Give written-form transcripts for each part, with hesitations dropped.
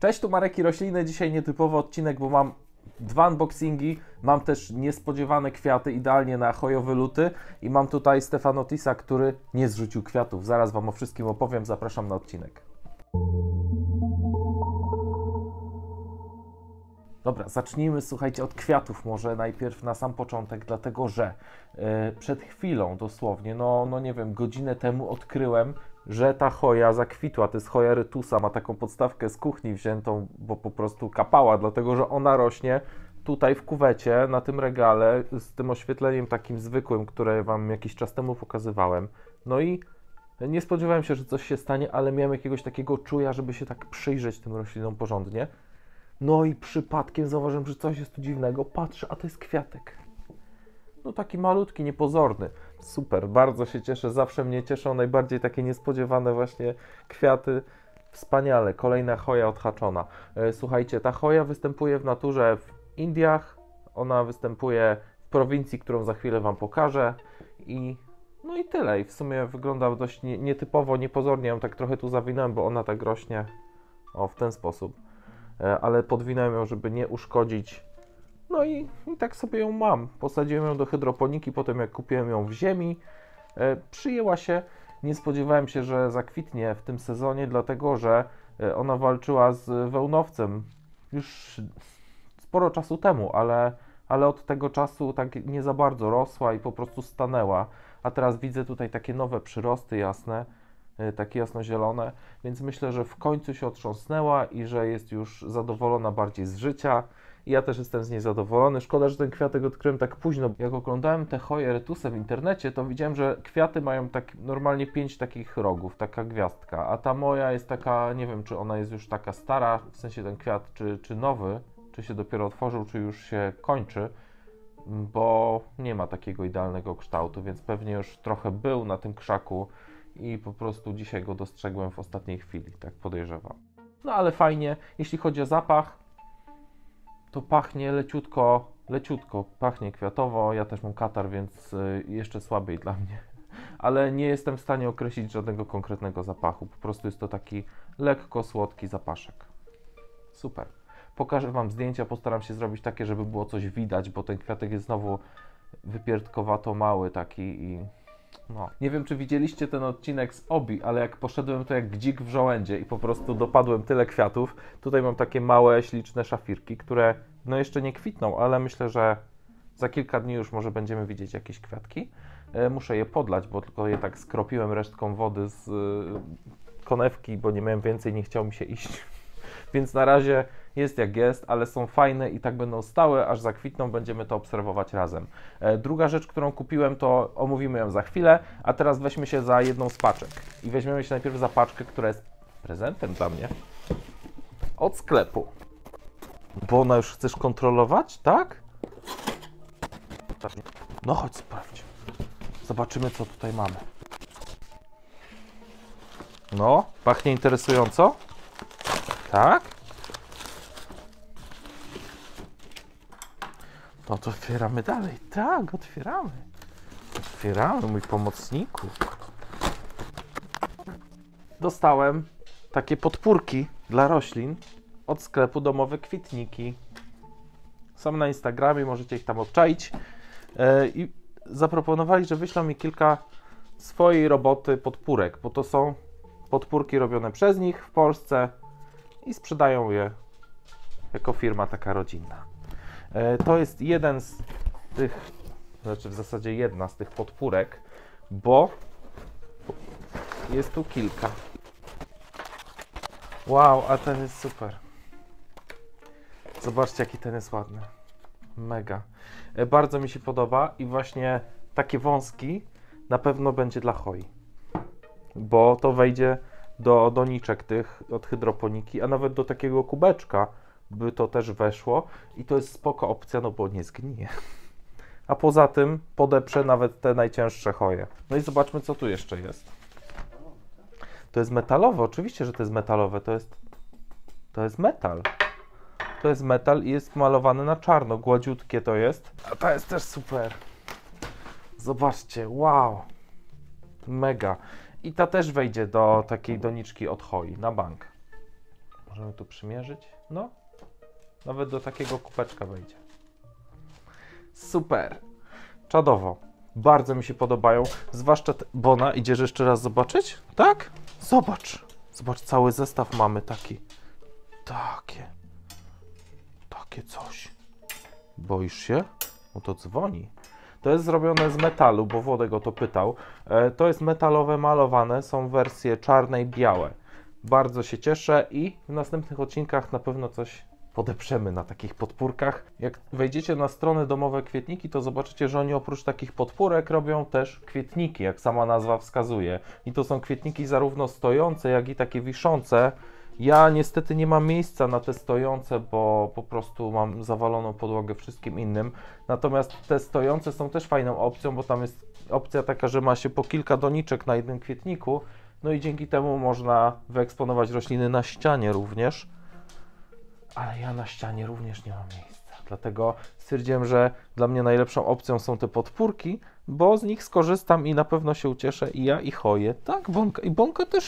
Cześć, tu Marek i rośliny. Dzisiaj nietypowy odcinek, bo mam dwa unboxingi, mam też niespodziewane kwiaty, idealnie na hojowe luty i mam tutaj Stefanotisa, który nie zrzucił kwiatów. Zaraz Wam o wszystkim opowiem, zapraszam na odcinek. Dobra, zacznijmy, słuchajcie, od kwiatów może najpierw na sam początek, dlatego że przed chwilą dosłownie, no nie wiem, godzinę temu odkryłem, że ta hoja zakwitła. To jest hoja rytusa, ma taką podstawkę z kuchni wziętą, bo po prostu kapała, dlatego że ona rośnie tutaj w kuwecie, na tym regale, z tym oświetleniem takim zwykłym, które Wam jakiś czas temu pokazywałem. No i nie spodziewałem się, że coś się stanie, ale miałem jakiegoś takiego czuja, żeby się tak przyjrzeć tym roślinom porządnie. No i przypadkiem zauważyłem, że coś jest tu dziwnego. Patrzę, a to jest kwiatek. No taki malutki, niepozorny. Super, bardzo się cieszę, zawsze mnie cieszą najbardziej takie niespodziewane właśnie kwiaty. Wspaniale, kolejna hoja odhaczona. Słuchajcie, ta hoja występuje w naturze w Indiach, ona występuje w prowincji, którą za chwilę Wam pokażę i no i tyle. I w sumie wygląda dość nietypowo, niepozornie, ją tak trochę tu zawinąłem, bo ona tak rośnie, o, w ten sposób, ale podwinąłem ją, żeby nie uszkodzić. No i tak sobie ją mam. Posadziłem ją do hydroponiki, potem jak kupiłem ją w ziemi, przyjęła się. Nie spodziewałem się, że zakwitnie w tym sezonie, dlatego że ona walczyła z wełnowcem już sporo czasu temu, ale od tego czasu tak nie za bardzo rosła i po prostu stanęła. A teraz widzę tutaj takie nowe przyrosty jasne, takie jasnozielone, więc myślę, że w końcu się otrząsnęła i że jest już zadowolona bardziej z życia. Ja też jestem z niej zadowolony. Szkoda, że ten kwiatek odkryłem tak późno. Jak oglądałem te hoje retusy w internecie, to widziałem, że kwiaty mają tak normalnie 5 takich rogów, taka gwiazdka, a ta moja jest taka, nie wiem, czy ona jest już taka stara, w sensie ten kwiat, czy nowy, czy się dopiero otworzył, czy już się kończy, bo nie ma takiego idealnego kształtu, więc pewnie już trochę był na tym krzaku i po prostu dzisiaj go dostrzegłem w ostatniej chwili, tak podejrzewam. No ale fajnie, jeśli chodzi o zapach, to pachnie leciutko, leciutko, pachnie kwiatowo. Ja też mam katar, więc jeszcze słabiej dla mnie. Ale nie jestem w stanie określić żadnego konkretnego zapachu. Po prostu jest to taki lekko słodki zapaszek. Super. Pokażę Wam zdjęcia, postaram się zrobić takie, żeby było coś widać, bo ten kwiatek jest znowu wypierdkowato mały taki i... No. Nie wiem, czy widzieliście ten odcinek z Obi, ale jak poszedłem, to jak dzik w żołędzie i po prostu dopadłem tyle kwiatów. Tutaj mam takie małe, śliczne szafirki, które no jeszcze nie kwitną, ale myślę, że za kilka dni już może będziemy widzieć jakieś kwiatki. Muszę je podlać, bo tylko je tak skropiłem resztką wody z konewki, bo nie miałem więcej, nie chciał mi się iść. Więc na razie jest jak jest, ale są fajne i tak będą stałe, aż zakwitną, będziemy to obserwować razem. Druga rzecz, którą kupiłem, to omówimy ją za chwilę, a teraz weźmy się za jedną z paczek. I weźmiemy się najpierw za paczkę, która jest prezentem dla mnie od sklepu. Bo ona już chcesz kontrolować, tak? No chodź, sprawdź. Zobaczymy, co tutaj mamy. No, pachnie interesująco. Tak? No to otwieramy dalej. Tak, otwieramy. Otwieramy, mój pomocniku. Dostałem takie podpórki dla roślin od sklepu Domowe Kwietniki. Są na Instagramie, możecie ich tam obczaić. I zaproponowali, że wyślą mi kilka swojej roboty podpórek, bo to są podpórki robione przez nich w Polsce. I sprzedają je jako firma taka rodzinna. To jest jeden z tych, znaczy w zasadzie jedna z tych podpórek, bo jest tu kilka. Wow, a ten jest super. Zobaczcie, jaki ten jest ładny. Mega. Bardzo mi się podoba i właśnie takie wąski na pewno będzie dla hoi, bo to wejdzie do doniczek tych od hydroponiki, a nawet do takiego kubeczka by to też weszło i to jest spoko opcja, no bo nie zgnije. A poza tym podeprze nawet te najcięższe hoje. No i zobaczmy, co tu jeszcze jest. To jest metalowe, oczywiście, że to jest metalowe, to jest metal. To jest metal i jest malowane na czarno, gładziutkie to jest. A to jest też super. Zobaczcie, wow. Mega. I ta też wejdzie do takiej doniczki od hoi na bank. Możemy tu przymierzyć. No, nawet do takiego kubeczka wejdzie. Super. Czadowo. Bardzo mi się podobają. Zwłaszcza Bona. Idziesz jeszcze raz zobaczyć? Tak? Zobacz. Zobacz, cały zestaw mamy taki. Takie. Takie coś. Boisz się? No to dzwoni. To jest zrobione z metalu, bo Włodek o to pytał. To jest metalowe, malowane. Są wersje czarne i białe. Bardzo się cieszę i w następnych odcinkach na pewno coś podeprzemy na takich podpórkach. Jak wejdziecie na stronę Domowe Kwietniki, to zobaczycie, że oni oprócz takich podpórek robią też kwietniki, jak sama nazwa wskazuje. I to są kwietniki zarówno stojące, jak i takie wiszące. Ja niestety nie mam miejsca na te stojące, bo po prostu mam zawaloną podłogę wszystkim innym. Natomiast te stojące są też fajną opcją, bo tam jest opcja taka, że ma się po kilka doniczek na jednym kwietniku. No i dzięki temu można wyeksponować rośliny na ścianie również. Ale ja na ścianie również nie mam miejsca. Dlatego stwierdziłem, że dla mnie najlepszą opcją są te podpórki, bo z nich skorzystam i na pewno się ucieszę i ja, i Hoję. Tak, Bonka. I Bonka też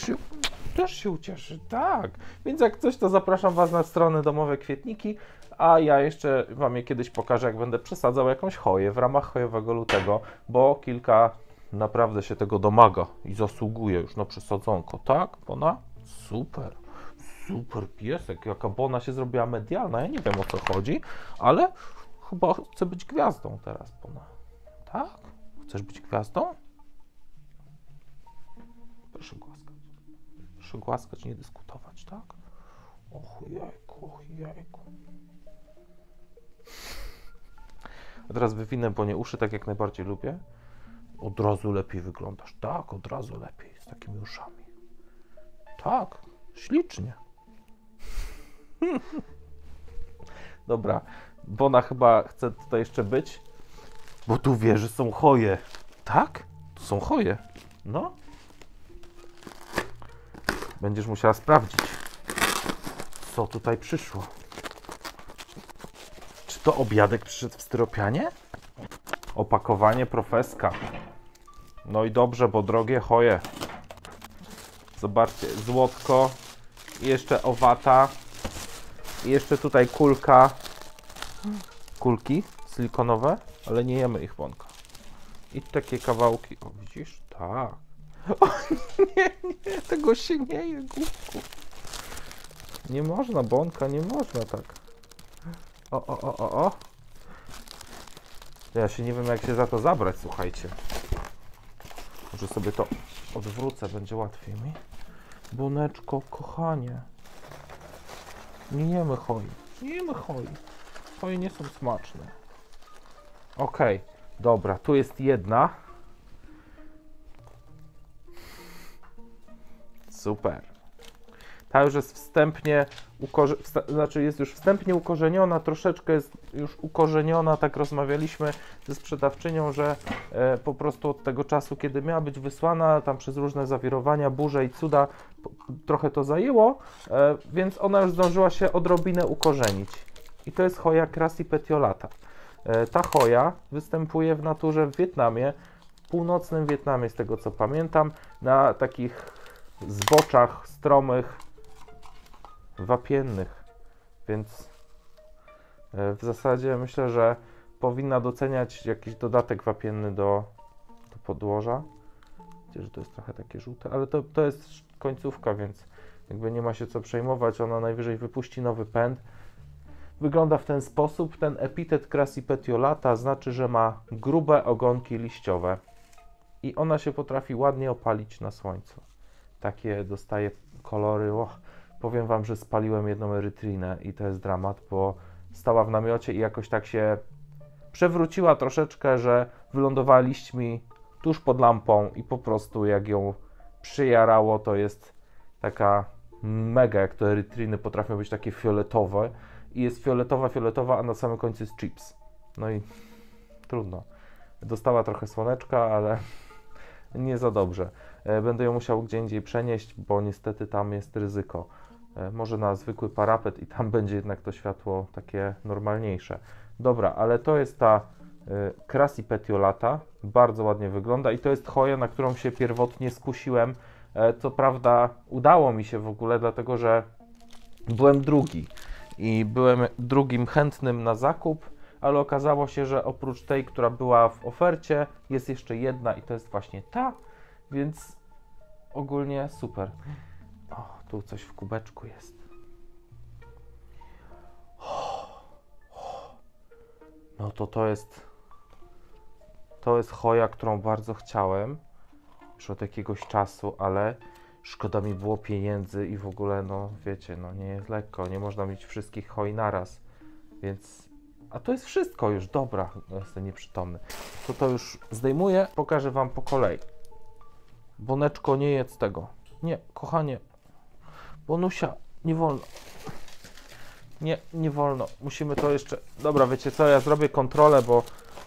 się ucieszy, tak. Więc jak coś, to zapraszam Was na stronę Domowe Kwietniki, a ja jeszcze Wam je kiedyś pokażę, jak będę przesadzał jakąś hoję w ramach hojowego lutego, bo kilka naprawdę się tego domaga i zasługuje już na przesadzonko, tak? Bona? Super. Super piesek, jaka Bona się zrobiła medialna, ja nie wiem o co chodzi, ale chyba chcę być gwiazdą teraz, Bona. Tak? Chcesz być gwiazdą? Proszę głaskać. Proszę głaskać, nie dyskutować, tak? Och jajku, och jajku. A teraz wywinę Bonie uszy, tak jak najbardziej lubię. Od razu lepiej wyglądasz. Tak, od razu lepiej, z takimi uszami. Tak, ślicznie. Dobra, Bona chyba chce tutaj jeszcze być, bo tu wie, że są hoje. Tak? To są hoje. No. Będziesz musiała sprawdzić, co tutaj przyszło. Czy to obiadek przyszedł w styropianie? Opakowanie profeska. No i dobrze, bo drogie hoje. Zobaczcie, złotko. I jeszcze owata. I jeszcze tutaj kulka. Kulki silikonowe, ale nie jemy ich, Bonka. I takie kawałki. O, widzisz? Tak. O, nie, tego się nie je, głupku. Nie można, Bonka, nie można tak. O. Ja się nie wiem, jak się za to zabrać, słuchajcie. Może sobie to odwrócę, będzie łatwiej mi. Boneczko, kochanie. Nie jemy hoi. Nie jemy hoi. Hoi nie są smaczne. Okej, dobra, tu jest jedna. Super. Ta już jest wstępnie ukorzeniona, troszeczkę jest już ukorzeniona, tak rozmawialiśmy ze sprzedawczynią, że po prostu od tego czasu, kiedy miała być wysłana, tam przez różne zawirowania, burze i cuda, trochę to zajęło, więc ona już zdążyła się odrobinę ukorzenić. I to jest hoja Crassipetiolata. Ta hoja występuje w naturze w Wietnamie, w północnym Wietnamie, z tego co pamiętam, na takich zboczach stromych, wapiennych, więc w zasadzie myślę, że powinna doceniać jakiś dodatek wapienny do podłoża. Widzicie, że to jest trochę takie żółte, ale to jest końcówka, więc jakby nie ma się co przejmować, ona najwyżej wypuści nowy pęd. Wygląda w ten sposób, ten epitet Crassipetiolata znaczy, że ma grube ogonki liściowe i ona się potrafi ładnie opalić na słońcu. Takie dostaje kolory, powiem Wam, że spaliłem jedną erytrinę i to jest dramat, bo stała w namiocie i jakoś tak się przewróciła troszeczkę, że wylądowała liśćmi tuż pod lampą i po prostu jak ją przyjarało, to jest taka mega, jak to erytryny potrafią być takie fioletowe i jest fioletowa, a na samym końcu jest chips. No i trudno. Dostała trochę słoneczka, ale nie za dobrze. Będę ją musiał gdzie indziej przenieść, bo niestety tam jest ryzyko. Może na zwykły parapet i tam będzie jednak to światło takie normalniejsze. Dobra, ale to jest ta Crassipetiolata. Bardzo ładnie wygląda i to jest hoja, na którą się pierwotnie skusiłem. Co prawda udało mi się w ogóle, dlatego że byłem drugi i byłem drugim chętnym na zakup, ale okazało się, że oprócz tej, która była w ofercie, jest jeszcze jedna i to jest właśnie ta, więc ogólnie super. O, tu coś w kubeczku jest. No to to jest hoja, którą bardzo chciałem już od jakiegoś czasu, ale szkoda mi było pieniędzy i w ogóle, no wiecie, no nie jest lekko, nie można mieć wszystkich hoi naraz, więc... A to jest wszystko już, dobra, jestem nieprzytomny. To już zdejmuję, pokażę wam po kolei. Boneczko, nie jedz tego. Nie, kochanie. Bonusia, nie wolno. Nie, nie wolno. Musimy to jeszcze... Dobra, wiecie co, ja zrobię kontrolę, bo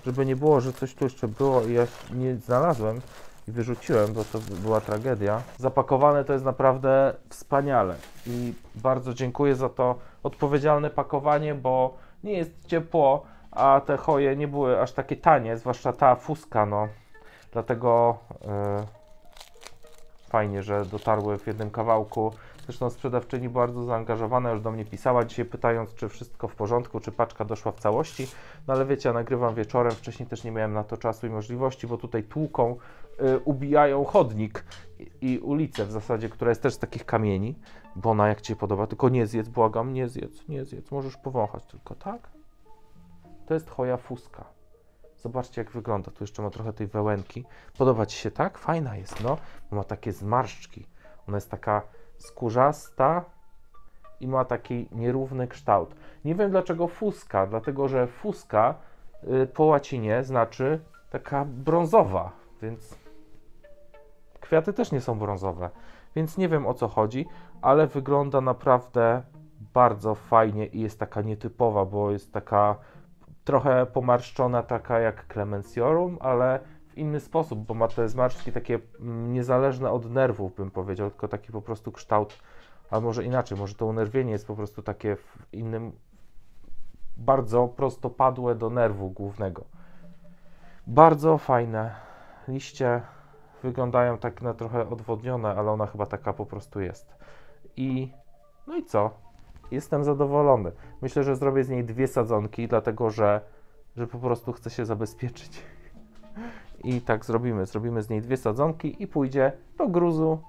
żeby nie było, że coś tu jeszcze było i ja nie znalazłem i wyrzuciłem, bo to była tragedia. Zapakowane to jest naprawdę wspaniale i bardzo dziękuję za to odpowiedzialne pakowanie, bo nie jest ciepło, a te hoje nie były aż takie tanie, zwłaszcza ta fuska, no. Dlatego fajnie, że dotarły w jednym kawałku. Zresztą sprzedawczyni bardzo zaangażowana już do mnie pisała dzisiaj, pytając, czy wszystko w porządku, czy paczka doszła w całości. No ale wiecie, ja nagrywam wieczorem, wcześniej też nie miałem na to czasu i możliwości, bo tutaj tłuką ubijają chodnik i ulicę w zasadzie, która jest też z takich kamieni. Bona, jak ci się podoba, tylko nie zjedz, błagam, nie zjedz, nie zjedz, możesz powąchać tylko, tak? To jest hoja fuska. Zobaczcie, jak wygląda, tu jeszcze ma trochę tej wełenki. Podoba ci się, tak? Fajna jest, no, bo ma takie zmarszczki. Ona jest taka skórzasta i ma taki nierówny kształt. Nie wiem, dlaczego fuska, dlatego że fuska po łacinie znaczy taka brązowa, więc kwiaty też nie są brązowe, więc nie wiem, o co chodzi, ale wygląda naprawdę bardzo fajnie i jest taka nietypowa, bo jest taka trochę pomarszczona, taka jak Clemenciorum, ale w inny sposób, bo ma te zmarszczki takie niezależne od nerwów, bym powiedział, tylko taki po prostu kształt, a może inaczej, może to unerwienie jest po prostu takie w innym, bardzo prostopadłe do nerwu głównego. Bardzo fajne liście, wyglądają tak na trochę odwodnione, ale ona chyba taka po prostu jest. I no i co? Jestem zadowolony. Myślę, że zrobię z niej 2 sadzonki, dlatego że po prostu chcę się zabezpieczyć. I tak zrobimy. Zrobimy z niej 2 sadzonki i pójdzie do gruzu,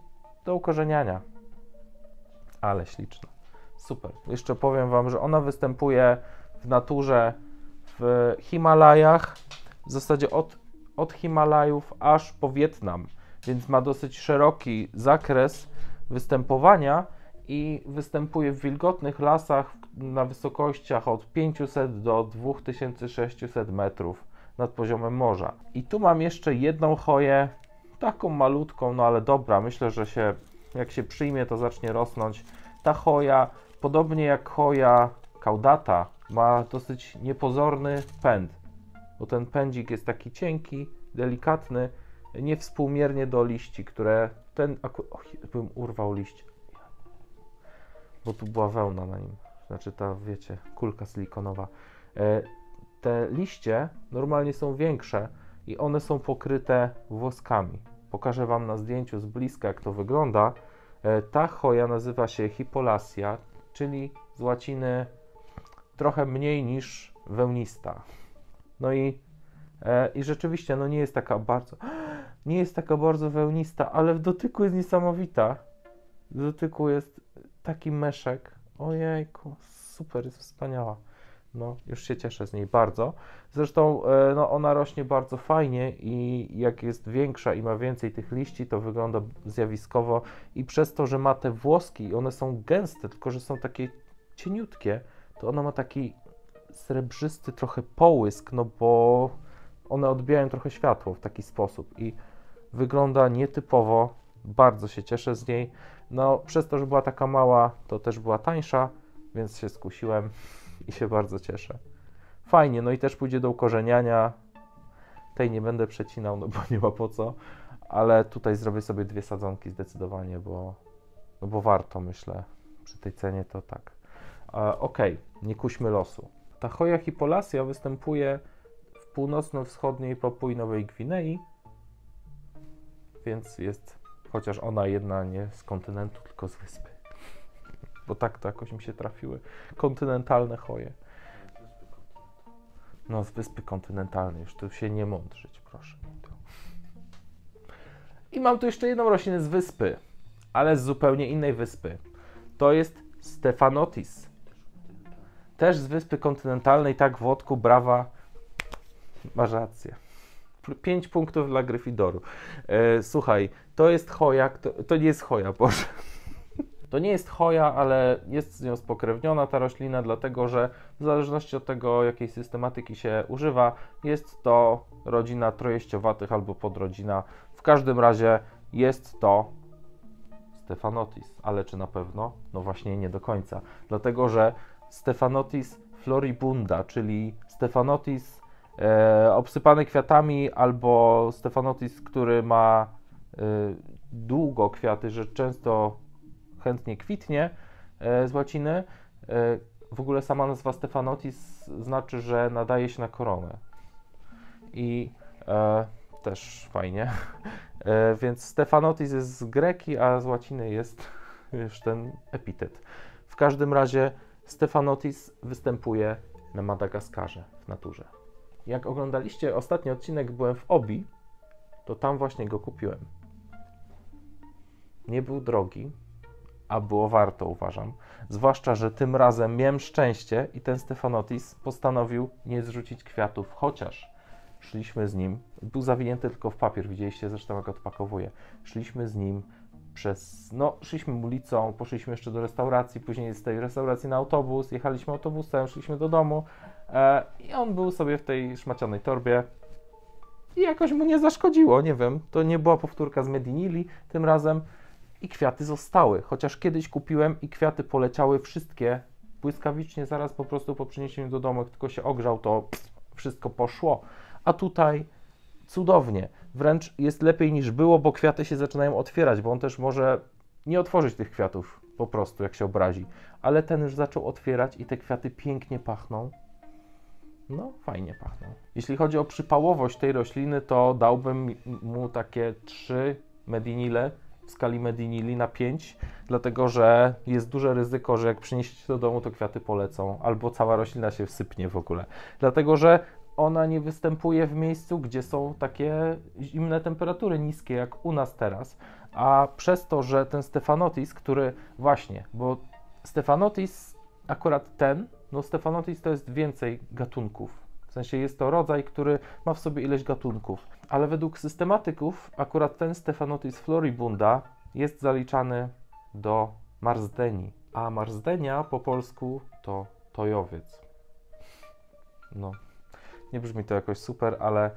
do ukorzeniania. Ale śliczna. Super. Jeszcze powiem wam, że ona występuje w naturze w Himalajach. W zasadzie od Himalajów aż po Wietnam. Więc ma dosyć szeroki zakres występowania i występuje w wilgotnych lasach na wysokościach od 500 do 2600 metrów nad poziomem morza. I tu mam jeszcze jedną hoję, taką malutką, no ale dobra, myślę, że się, jak się przyjmie, to zacznie rosnąć. Ta hoja, podobnie jak hoja caudata, ma dosyć niepozorny pęd, bo ten pędzik jest taki cienki, delikatny, niewspółmiernie do liści, które ten... Och, bym urwał liść, bo tu była wełna na nim, znaczy ta, wiecie, kulka silikonowa. Te liście normalnie są większe i one są pokryte włoskami. Pokażę wam na zdjęciu z bliska, jak to wygląda. Ta hoja nazywa się hypolasia, czyli z łaciny trochę mniej niż wełnista. No i rzeczywiście, no nie jest taka bardzo, wełnista, ale w dotyku jest niesamowita. W dotyku jest taki meszek. Ojejku, super, jest wspaniała. No, już się cieszę z niej bardzo. Zresztą no, ona rośnie bardzo fajnie i jak jest większa i ma więcej tych liści, to wygląda zjawiskowo i przez to, że ma te włoski i one są gęste, tylko że są takie cieniutkie, to ona ma taki srebrzysty trochę połysk, no bo one odbijają trochę światło w taki sposób i wygląda nietypowo, bardzo się cieszę z niej. No, przez to, że była taka mała, to też była tańsza, więc się skusiłem. I się bardzo cieszę. Fajnie, no i też pójdzie do ukorzeniania. Tej nie będę przecinał, no bo nie ma po co. Ale tutaj zrobię sobie 2 sadzonki zdecydowanie, bo, no bo warto, myślę. Przy tej cenie to tak. Okej, nie kuśmy losu. Ta hoja hypolasia występuje w północno-wschodniej Papui Nowej Gwinei. Więc jest, chociaż ona jedna nie z kontynentu, tylko z wyspy. bo tak to jakoś mi się trafiły. Kontynentalne hoje. No z wyspy kontynentalnej, już tu się nie mądrzyć, proszę. I mam tu jeszcze jedną roślinę z wyspy, ale z zupełnie innej wyspy. To jest Stefanotis. Też z wyspy kontynentalnej, tak Włodku, brawa, masz rację. 5 punktów dla Gryfindoru. Słuchaj, to jest hoja, to nie jest hoja, Boże. To nie jest hoja, ale jest z nią spokrewniona ta roślina, dlatego że w zależności od tego, jakiej systematyki się używa, jest to rodzina trojeściowatych albo podrodzina. W każdym razie jest to Stefanotis, ale czy na pewno? No właśnie nie do końca, dlatego że Stefanotis floribunda, czyli Stefanotis obsypany kwiatami albo Stefanotis, który ma długo kwiaty, że często chętnie kwitnie z łaciny. W ogóle sama nazwa Stefanotis znaczy, że nadaje się na koronę. I też fajnie. Więc Stefanotis jest z greki, a z łaciny jest już ten epitet. W każdym razie Stefanotis występuje na Madagaskarze w naturze. Jak oglądaliście ostatni odcinek, byłem w Obi, to tam właśnie go kupiłem. Nie był drogi, a było warto, uważam. Zwłaszcza, że tym razem miałem szczęście i ten Stefanotis postanowił nie zrzucić kwiatów, chociaż szliśmy z nim, był zawinięty tylko w papier, widzieliście zresztą jak odpakowuje. Szliśmy z nim przez, no szliśmy ulicą, poszliśmy jeszcze do restauracji, później z tej restauracji na autobus, jechaliśmy autobusem, szliśmy do domu i on był sobie w tej szmacianej torbie i jakoś mu nie zaszkodziło, nie wiem, to nie była powtórka z Medinili tym razem i kwiaty zostały, chociaż kiedyś kupiłem i kwiaty poleciały wszystkie błyskawicznie, zaraz po prostu po przyniesieniu do domu, jak tylko się ogrzał, to wszystko poszło. A tutaj cudownie, wręcz jest lepiej niż było, bo kwiaty się zaczynają otwierać, bo on też może nie otworzyć tych kwiatów po prostu, jak się obrazi. Ale ten już zaczął otwierać i te kwiaty pięknie pachną. No, fajnie pachną. Jeśli chodzi o przypałowość tej rośliny, to dałbym mu takie 3 medinile w skali medinili na 5, dlatego że jest duże ryzyko, że jak przyniesiecie do domu, to kwiaty polecą, albo cała roślina się wsypnie w ogóle. Dlatego że ona nie występuje w miejscu, gdzie są takie zimne temperatury niskie, jak u nas teraz, a przez to, że ten Stefanotis, który właśnie, bo Stefanotis, akurat ten, no Stefanotis to jest więcej gatunków, w sensie jest to rodzaj, który ma w sobie ileś gatunków, ale według systematyków akurat ten Stefanotis floribunda jest zaliczany do marsdenii, a marsdenia po polsku to tojowiec. No. Nie brzmi to jakoś super, ale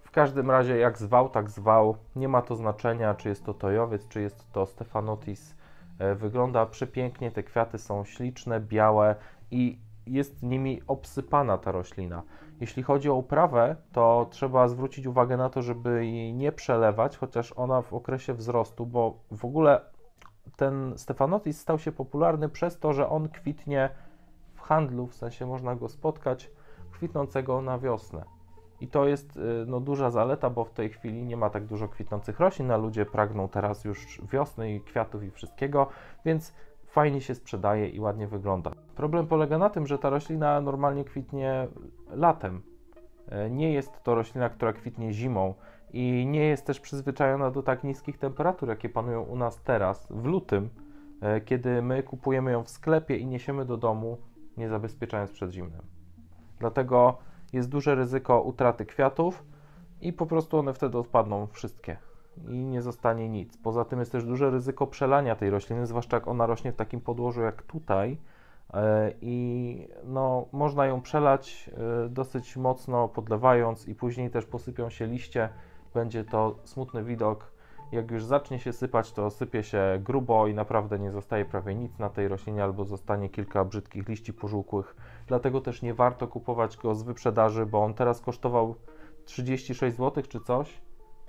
w każdym razie jak zwał, tak zwał. Nie ma to znaczenia, czy jest to tojowiec, czy jest to Stefanotis. Wygląda przepięknie, te kwiaty są śliczne, białe i jest nimi obsypana ta roślina. Jeśli chodzi o uprawę, to trzeba zwrócić uwagę na to, żeby jej nie przelewać, chociaż ona w okresie wzrostu, bo w ogóle ten Stefanotis stał się popularny przez to, że on kwitnie w handlu, w sensie można go spotkać kwitnącego na wiosnę. I to jest no, duża zaleta, bo w tej chwili nie ma tak dużo kwitnących roślin, a ludzie pragną teraz już wiosny i kwiatów i wszystkiego, więc fajnie się sprzedaje i ładnie wygląda. Problem polega na tym, że ta roślina normalnie kwitnie latem. Nie jest to roślina, która kwitnie zimą i nie jest też przyzwyczajona do tak niskich temperatur, jakie panują u nas teraz, w lutym, kiedy my kupujemy ją w sklepie i niesiemy do domu, nie zabezpieczając przed zimnem. Dlatego jest duże ryzyko utraty kwiatów i po prostu one wtedy odpadną wszystkie i nie zostanie nic. Poza tym jest też duże ryzyko przelania tej rośliny, zwłaszcza jak ona rośnie w takim podłożu jak tutaj i no, można ją przelać dosyć mocno podlewając i później też posypią się liście. Będzie to smutny widok. Jak już zacznie się sypać, to sypie się grubo i naprawdę nie zostaje prawie nic na tej roślinie albo zostanie kilka brzydkich liści pożółkłych. Dlatego też nie warto kupować go z wyprzedaży, bo on teraz kosztował 36 zł czy coś.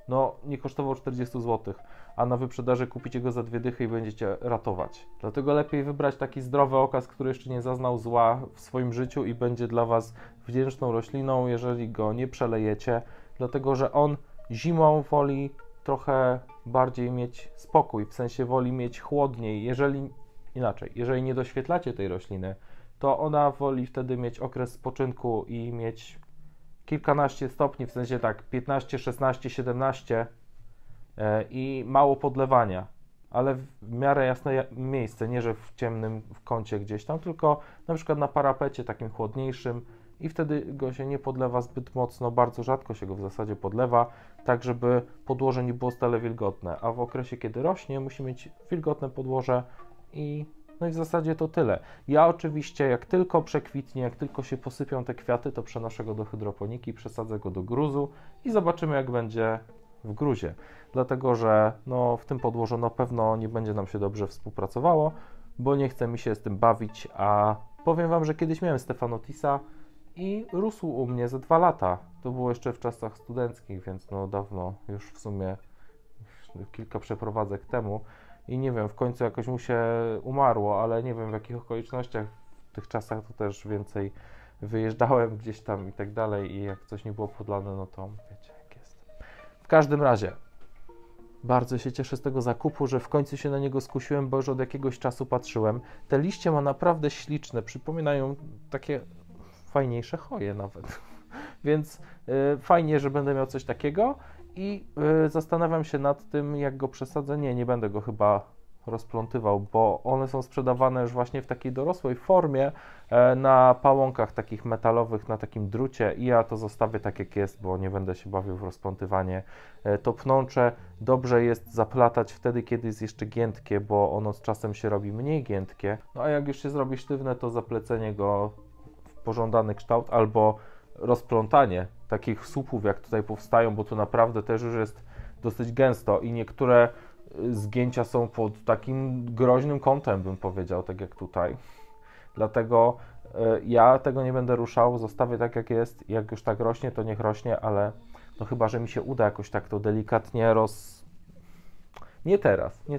No, nie kosztował 40 zł, a na wyprzedaży kupicie go za 2 dychy i będziecie ratować. Dlatego lepiej wybrać taki zdrowy okaz, który jeszcze nie zaznał zła w swoim życiu i będzie dla Was wdzięczną rośliną, jeżeli go nie przelejecie. Dlatego, że on zimą woli trochę bardziej mieć spokój, w sensie woli mieć chłodniej. Jeżeli inaczej, jeżeli nie doświetlacie tej rośliny, to ona woli wtedy mieć okres spoczynku i mieć kilkanaście stopni, w sensie tak 15, 16, 17 i mało podlewania, ale w miarę jasne miejsce, nie że w ciemnym kącie gdzieś tam, tylko na przykład na parapecie takim chłodniejszym i wtedy go się nie podlewa zbyt mocno, bardzo rzadko się go w zasadzie podlewa, tak żeby podłoże nie było stale wilgotne, a w okresie kiedy rośnie musi mieć wilgotne podłoże i no i w zasadzie to tyle. Ja oczywiście jak tylko przekwitnie, jak tylko się posypią te kwiaty, to przenoszę go do hydroponiki, przesadzę go do gruzu i zobaczymy jak będzie w gruzie. Dlatego, że no, w tym podłożu na pewno nie będzie nam się dobrze współpracowało, bo nie chce mi się z tym bawić, a powiem Wam, że kiedyś miałem Stefanotisa i rósł u mnie za 2 lata. To było jeszcze w czasach studenckich, więc no dawno, już w sumie kilka przeprowadzek temu. I nie wiem, w końcu jakoś mu się umarło, ale nie wiem w jakich okolicznościach, w tych czasach to też więcej wyjeżdżałem gdzieś tam i tak dalej i jak coś nie było podlane, no to wiecie jak jest. W każdym razie bardzo się cieszę z tego zakupu, że w końcu się na niego skusiłem, bo już od jakiegoś czasu patrzyłem. Te liście ma naprawdę śliczne, przypominają takie fajniejsze hoje nawet, więc fajnie, że będę miał coś takiego. I zastanawiam się nad tym, jak go przesadzę. Nie będę go chyba rozplątywał, bo one są sprzedawane już właśnie w takiej dorosłej formie na pałąkach takich metalowych, na takim drucie i ja to zostawię tak jak jest, bo nie będę się bawił w rozplątywanie. To pnącze dobrze jest zaplatać wtedy, kiedy jest jeszcze giętkie, bo ono z czasem się robi mniej giętkie. No a jak już się zrobi sztywne, to zaplecenie go w pożądany kształt albo rozplątanie takich słupów, jak tutaj powstają, bo tu naprawdę też już jest dosyć gęsto i niektóre zgięcia są pod takim groźnym kątem, bym powiedział, tak jak tutaj. Dlatego ja tego nie będę ruszał, zostawię tak jak jest, jak już tak rośnie, to niech rośnie, ale no chyba, że mi się uda jakoś tak to delikatnie nie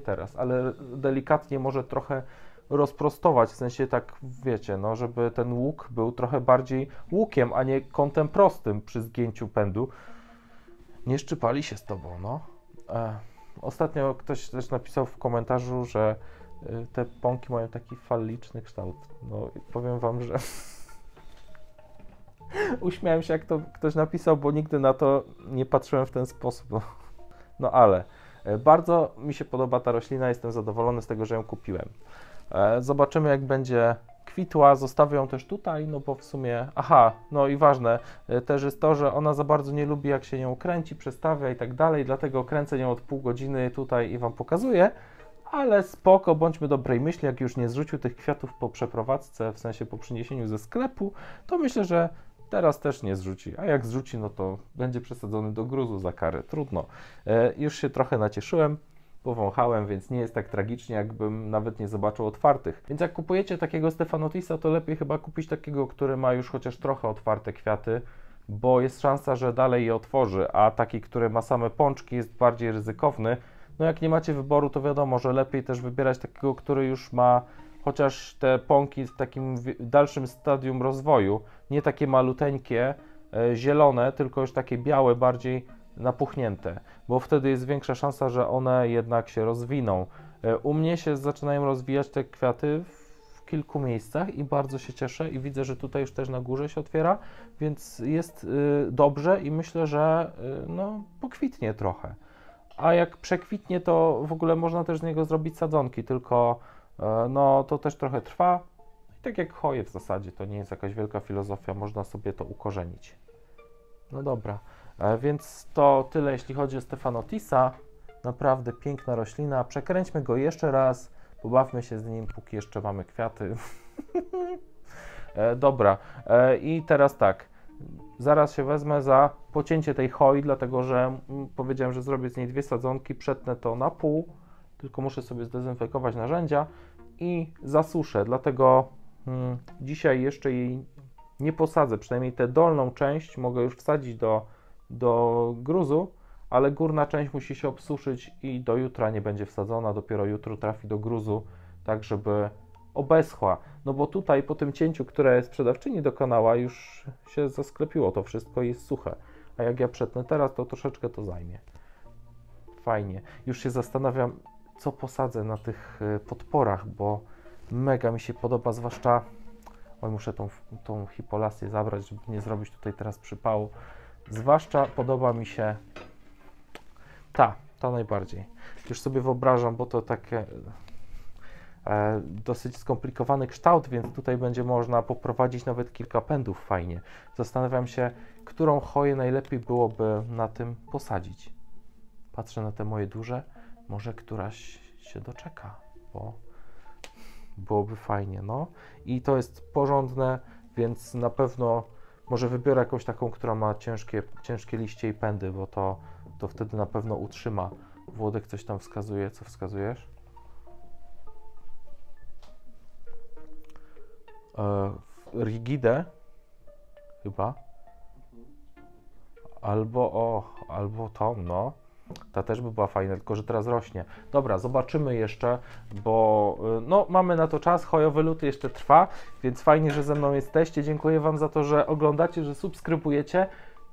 teraz, ale delikatnie może trochę rozprostować, w sensie tak, wiecie, no, żeby ten łuk był trochę bardziej łukiem, a nie kątem prostym przy zgięciu pędu. Nie szczypali się z tobą, no. Ostatnio ktoś też napisał w komentarzu, że te pąki mają taki faliczny kształt. No, powiem wam, że uśmiałem się, jak to ktoś napisał, bo nigdy na to nie patrzyłem w ten sposób. No ale bardzo mi się podoba ta roślina, jestem zadowolony z tego, że ją kupiłem. Zobaczymy jak będzie kwitła, zostawię ją też tutaj, no bo w sumie, no i ważne też jest to, że ona za bardzo nie lubi jak się nią kręci, przestawia i tak dalej, dlatego kręcę ją od pół godziny tutaj i Wam pokazuję, ale spoko, bądźmy dobrej myśli, jak już nie zrzucił tych kwiatów po przeprowadzce, w sensie po przyniesieniu ze sklepu, to myślę, że teraz też nie zrzuci, a jak zrzuci, no to będzie przesadzony do gruzu za karę, trudno. Już się trochę nacieszyłem. Powąchałem, więc nie jest tak tragicznie, jakbym nawet nie zobaczył otwartych. Więc jak kupujecie takiego Stefanotisa, to lepiej chyba kupić takiego, który ma już chociaż trochę otwarte kwiaty, bo jest szansa, że dalej je otworzy, a taki, który ma same pączki, jest bardziej ryzykowny. No jak nie macie wyboru, to wiadomo, że lepiej też wybierać takiego, który już ma chociaż te pąki w takim dalszym stadium rozwoju. Nie takie maluteńkie, zielone, tylko już takie białe, bardziej napuchnięte, bo wtedy jest większa szansa, że one jednak się rozwiną. U mnie się zaczynają rozwijać te kwiaty w kilku miejscach i bardzo się cieszę i widzę, że tutaj już też na górze się otwiera, więc jest dobrze i myślę, że no, pokwitnie trochę. A jak przekwitnie, to w ogóle można też z niego zrobić sadzonki, tylko no, to też trochę trwa. I tak jak hoje w zasadzie, to nie jest jakaś wielka filozofia, można sobie to ukorzenić. No dobra. Więc to tyle, jeśli chodzi o Stefanotisa. Naprawdę piękna roślina. Przekręćmy go jeszcze raz. Pobawmy się z nim, póki jeszcze mamy kwiaty. Dobra. I teraz tak. Zaraz się wezmę za pocięcie tej hoi, dlatego że powiedziałem, że zrobię z niej 2 sadzonki. Przetnę to na pół. Tylko muszę sobie zdezynfekować narzędzia. I zasuszę. Dlatego dzisiaj jeszcze jej nie posadzę. Przynajmniej tę dolną część mogę już wsadzić do gruzu, ale górna część musi się obsuszyć i do jutra nie będzie wsadzona, dopiero jutro trafi do gruzu, tak żeby obeschła. No bo tutaj po tym cięciu, które sprzedawczyni dokonała, już się zasklepiło to wszystko i jest suche. A jak ja przetnę teraz, to troszeczkę to zajmie. Fajnie. Już się zastanawiam, co posadzę na tych podporach, bo Mega mi się podoba, zwłaszcza... Oj, muszę tą hipolasię zabrać, żeby nie zrobić tutaj teraz przypału. Zwłaszcza podoba mi się ta najbardziej. Już sobie wyobrażam, bo to takie dosyć skomplikowany kształt, więc tutaj będzie można poprowadzić nawet kilka pędów fajnie. Zastanawiam się, którą hoję najlepiej byłoby na tym posadzić. Patrzę na te moje duże, może któraś się doczeka, bo byłoby fajnie, no. I to jest porządne, więc na pewno może wybiorę jakąś taką, która ma ciężkie liście i pędy, bo to wtedy na pewno utrzyma. Włodek coś tam wskazuje, co wskazujesz? Rigidę chyba, albo tą, no. Ta też by była fajna, tylko że teraz rośnie. Dobra, zobaczymy jeszcze, bo no, mamy na to czas, hojowy lód jeszcze trwa, więc fajnie, że ze mną jesteście. Dziękuję Wam za to, że oglądacie, że subskrybujecie.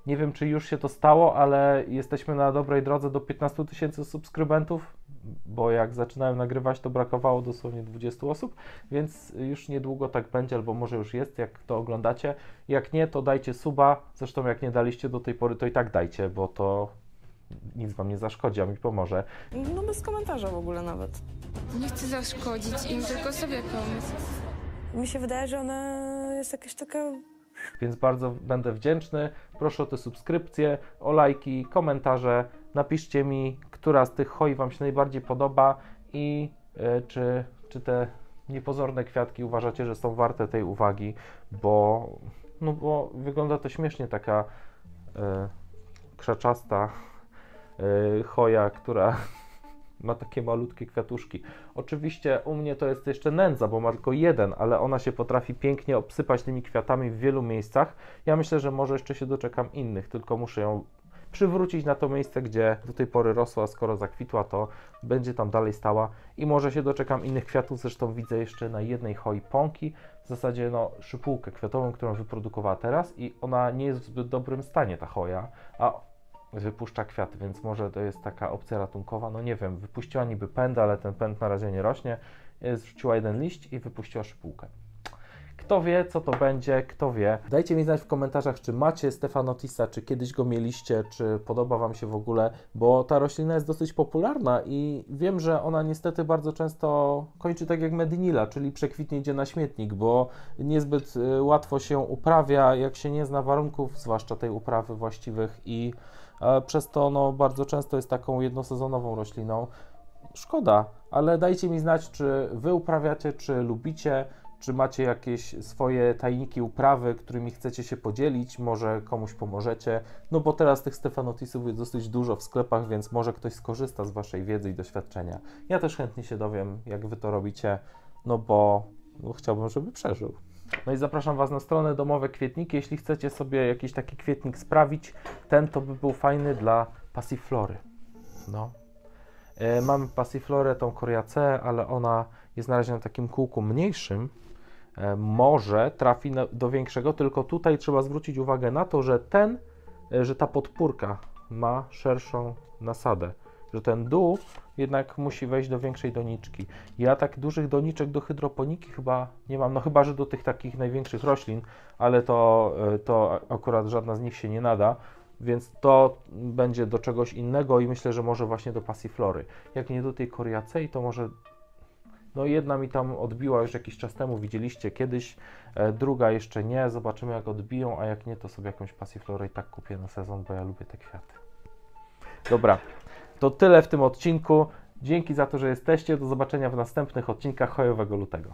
Nie wiem, czy już się to stało, ale jesteśmy na dobrej drodze do 15 000 subskrybentów, bo jak zaczynałem nagrywać, to brakowało dosłownie 20 osób, więc już niedługo tak będzie, albo może już jest, jak to oglądacie. Jak nie, to dajcie suba. Zresztą jak nie daliście do tej pory, to i tak dajcie, bo to... Nic Wam nie zaszkodzi, a mi pomoże. No bez komentarza w ogóle nawet. Nie chcę zaszkodzić im, tylko sobie pomóc. Mi się wydaje, że ona jest jakaś taka... Więc bardzo będę wdzięczny. Proszę o te subskrypcje, o lajki, komentarze. Napiszcie mi, która z tych hoi Wam się najbardziej podoba i czy te niepozorne kwiatki uważacie, że są warte tej uwagi, bo wygląda to śmiesznie, taka krzaczasta hoja, która ma takie malutkie kwiatuszki. Oczywiście u mnie to jest jeszcze nędza, bo ma tylko jeden, ale ona się potrafi pięknie obsypać tymi kwiatami w wielu miejscach. Ja myślę, że może jeszcze się doczekam innych, tylko muszę ją przywrócić na to miejsce, gdzie do tej pory rosła. Skoro zakwitła, to będzie tam dalej stała i może się doczekam innych kwiatów. Zresztą widzę jeszcze na jednej hoi pąki, w zasadzie no, szypułkę kwiatową, którą wyprodukowała teraz, i ona nie jest w zbyt dobrym stanie, ta hoja, a wypuszcza kwiaty, więc może to jest taka opcja ratunkowa. No nie wiem, wypuściła niby pęd, ale ten pęd na razie nie rośnie. Zrzuciła jeden liść i wypuściła szypułkę. Kto wie, co to będzie, kto wie. Dajcie mi znać w komentarzach, czy macie Stefanotisa, czy kiedyś go mieliście, czy podoba Wam się w ogóle, bo ta roślina jest dosyć popularna i wiem, że ona niestety bardzo często kończy tak jak Medinilla, czyli przekwitnie idzie na śmietnik, bo niezbyt łatwo się uprawia, jak się nie zna warunków, zwłaszcza tej uprawy właściwych, i przez to no, bardzo często jest taką jednosezonową rośliną. Szkoda, ale dajcie mi znać, czy Wy uprawiacie, czy lubicie, czy macie jakieś swoje tajniki uprawy, którymi chcecie się podzielić, może komuś pomożecie, no bo teraz tych Stefanotisów jest dosyć dużo w sklepach, więc może ktoś skorzysta z Waszej wiedzy i doświadczenia. Ja też chętnie się dowiem, jak Wy to robicie, no bo chciałbym, żeby przeżył. No i zapraszam Was na stronę Domowe Kwietniki. Jeśli chcecie sobie jakiś taki kwietnik sprawić, ten to by był fajny dla pasiflory. No. Mamy pasiflorę, tą coriacę, ale ona jest na razie na takim kółku mniejszym. Może trafi do większego, tylko tutaj trzeba zwrócić uwagę na to, że ta podpórka ma szerszą nasadę, że ten dół jednak musi wejść do większej doniczki. Ja tak dużych doniczek do hydroponiki chyba nie mam, no chyba że do tych takich największych roślin, ale to akurat żadna z nich się nie nada, więc to będzie do czegoś innego i myślę, że może właśnie do pasiflory. Jak nie do tej coriacei, to może... No jedna mi tam odbiła już jakiś czas temu, widzieliście kiedyś, druga jeszcze nie, zobaczymy jak odbiją, a jak nie, to sobie jakąś pasiflorę i tak kupię na sezon, bo ja lubię te kwiaty. Dobra. To tyle w tym odcinku. Dzięki za to, że jesteście. Do zobaczenia w następnych odcinkach hojowego lutego.